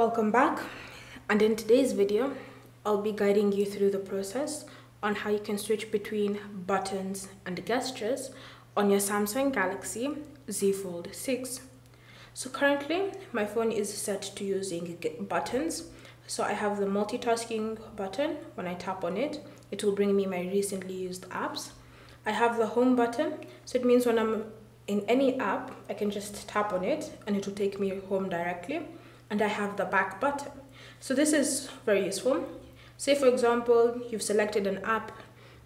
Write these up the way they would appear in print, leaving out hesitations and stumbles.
Welcome back, and in today's video I'll be guiding you through the process on how you can switch between buttons and gestures on your Samsung Galaxy Z Fold 6. So currently my phone is set to using buttons, so I have the multitasking button. When I tap on it, it will bring me my recently used apps. I have the home button, so it means when I'm in any app I can just tap on it and it will take me home directly. And I have the back button. So this is very useful. Say for example, you've selected an app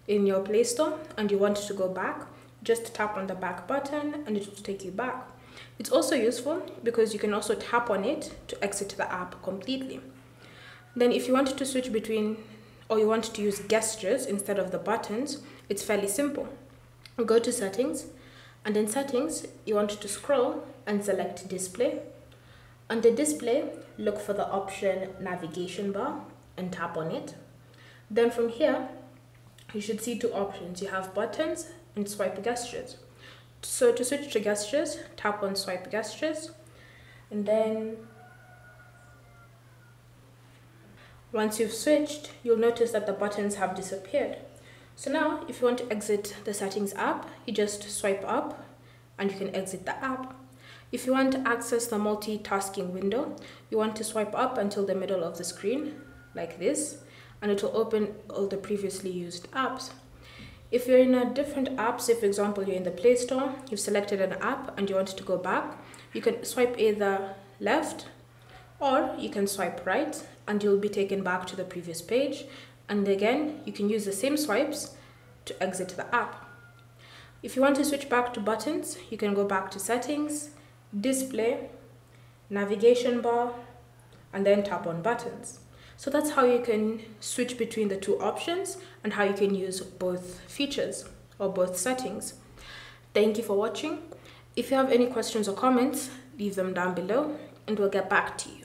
in your Play Store and you want to go back, just tap on the back button and it will take you back. It's also useful because you can also tap on it to exit the app completely. Then if you want to switch between, or you want to use gestures instead of the buttons, it's fairly simple. Go to settings, and in settings, you want to scroll and select display. Under display, look for the option navigation bar and tap on it. Then from here, you should see two options. You have buttons and swipe gestures. So to switch to gestures, tap on swipe gestures. And then once you've switched, you'll notice that the buttons have disappeared. So now if you want to exit the settings app, you just swipe up and you can exit the app. If you want to access the multitasking window, you want to swipe up until the middle of the screen, like this, and it will open all the previously used apps. If you're in a different app, say for example you're in the Play Store, you've selected an app and you want to go back, you can swipe either left or you can swipe right and you'll be taken back to the previous page. And again, you can use the same swipes to exit the app. If you want to switch back to buttons, you can go back to settings, display, navigation bar, and then tap on buttons. So that's how you can switch between the two options and how you can use both features or both settings. Thank you for watching. If you have any questions or comments, leave them down below and we'll get back to you.